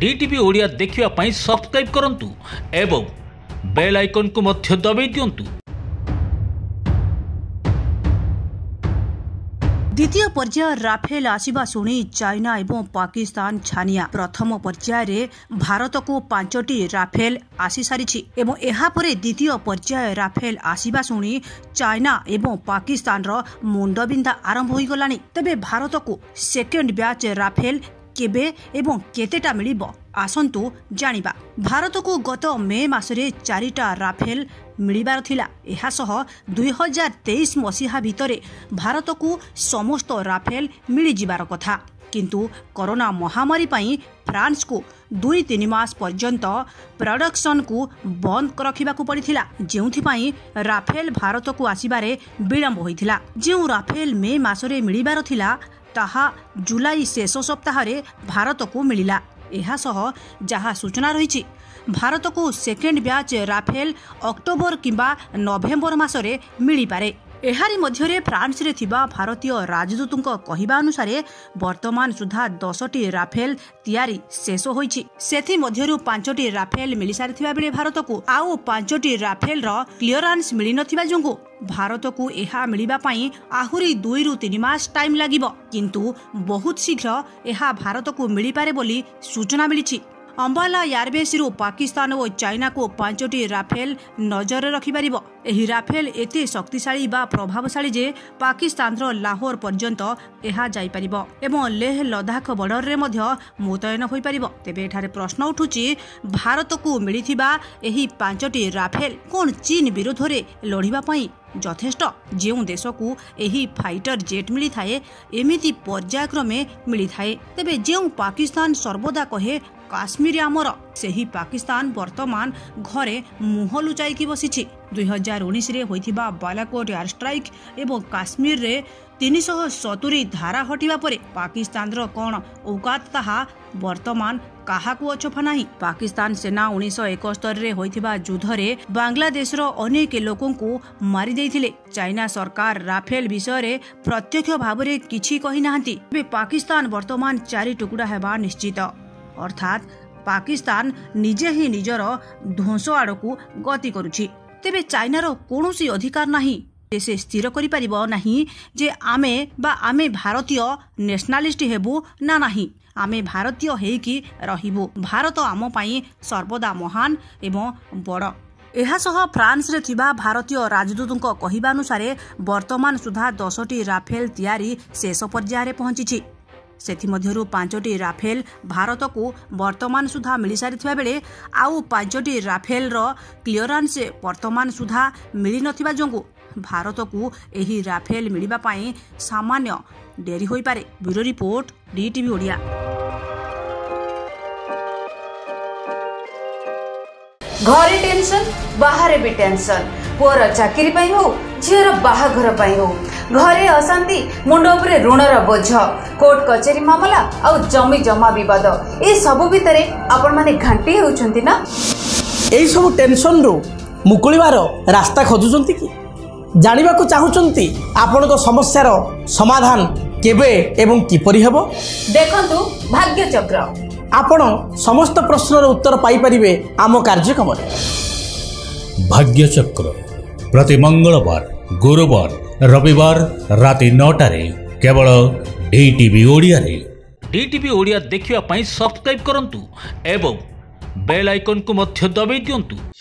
DTV Odia देखिबा पई subscribe करंतु एवं बेल आइकन को मध्य दबाई दियंतु। द्वितीय पर्याय राफेल आसिबा शुणी चाइना एवं पाकिस्तान छानिया। प्रथम पर्याय भारत को 5टी राफेल आसी सारिछि एवं एहापर द्वितीय पर्याय राफेल आसिबा शुणी चाइना एवं पाकिस्तान रो मुंडबिंदा आरंभ होई गलानी। तबे भारत को सेकेंड ब्याच राफेल केबे एवं केतेटा मिलिबो आसंतु जानिबा। भारत को गत मे मासरे 4टा राफेल मिलिबार थिला। एहा सह 2023 मसीहा भितरे भारत को समस्त राफेल मिली जिबार कथा, किंतु कोरोना महामारी पई फ्रांस को 2-3 मास पर्यंत प्रोडक्शन को बंद रखिबाकू पड़िथिला, जेउथि पई राफेल भारत को आसीबारे विलंब होइथिला। जेउ राफेल मे मासरे मिलिबार थिला ताहा जुलाई शेष सप्ताह रे भारत को मिलिला। एहा सह जहा सूचना रही भारत को सेकेंड ब्याच राफेल अक्टोबर किंबा नवेम्बर मासरे मिली पारे। एहारी मध्यरे फ्रांस रे थिबा भारतीय राजदूतों कहिबा अनुसारे वर्तमान सुधा 10टी राफेल तैयारी शेष होइछि। सेथि मध्यरु 5टी राफेल मिली सारिथिबा बेले भारत को आउ 5टी राफेल रो क्लियरेंस मिली नथिबा जोंगु भारत को एहा मिलिबा पई आहुरी 2-3 मास टाइम लागिबो, किंतु बहुत शीघ्र एहा भारत को मिली पारे बोली सूचना मिलिछि। अंबाला यारबेसरू पाकिस्तान और चाइना को 5टी राफेल नजर रखिपार। यह राफेल एते शक्तिशाली बा प्रभावशाली जे पाकिस्तान लाहौर पर्यंत यह जापर एवं लेह लद्दाख बॉर्डर रे मध्य मोतायन हो पार। तेबे एठारे प्रश्न उठुची भारत को मिलिथिबा एही 5टी राफेल कौन चीन विरोध में लड़िबा पई यथेष्ट? जो देश को यही फाइटर जेट मिली थाए एमती पर्यायक्रमे मिली थाए। तेबे जो पाकिस्तान सर्वदा कहे काश्मीर आमर, से ही पाकिस्तान वर्तमान घरे मुह लुचाई बसी। 2019 बालाकोट एयर स्ट्राइक एवं काश्मीर रे 370 धारा हटिबा परे पाकिस्तान रो कौन औकात ताहा वर्तमान काहाकू अछफा नाही। पाकिस्तान सेना 1971 रे होइथिबा युद्ध रे बांग्लादेश रो अनेक लोकों को मारी देथिले। चाइना सरकार राफेल विषय रे प्रत्यक्ष भाव रे किछि कहि नाहंती। बे पाकिस्तान वर्तमान 4 टुकड़ा हेबा निश्चित, अर्थात पाकिस्तान निजे ही निजर ध्वंस आड़कू गति करुछि। तेबे चाइनार कौनसी अधिकार नाही से स्थिर करिपारिबो नाही जे आमे बा आमे भारतीय नेशनलिस्ट हेबु ना नाही। आमे भारतीय हेकी रहिबु। भारत आम पाई सर्वदा महान एवं बड़। एहासह फ्रांस रे थिबा भारतीय राजदूतों कहिबा अनुसारे वर्तमान सुधा 10टी राफेल तैयारी शेष पर्याय पहुंची। सेथिमध्यरु 5टी राफेल भारत को वर्तमान सुधा मिली सारिथिबा बेले आउ 5टी राफेल रो क्लियरेंस वर्तमान सुधा मिली नथिबा जोंगु भारत को एही राफेल मिलिबा पई सामान्य डेरी होई पारे। Bureau report, DTV Odia. घरे टेंशन, बाहर भी टेंशन, पुअर चाकरी पाई हो, झीर बाहाघर पाई हो, घरे अशांति, मुंड उपरे ऋणर बोझ, कोर्ट कचेरी मामला आ जमी जमा विवाद, ए सबु भितरे आपण माने घांटी होउछंती ना। ए सब टेंशन रो मुकुलिवार रास्ता खोजुछंती की जानिबाकु चाहुछंती आपनको समस्यार समाधान केबे एवं किपरि हेबो? देखंतु भाग्य चक्र। आपण समस्त प्रश्नर उत्तर पाई परिबे आम कार्यक्रम रे। भाग्य चक्र प्रति मंगलवार, गुरुवार, रविवार राति 9टा रे केवल DTV ओडिया रे। DTV ओडिया देखिबा पई सब्सक्राइब करंतु एवं बेल आइकन को मध्य दबाई दियंतु।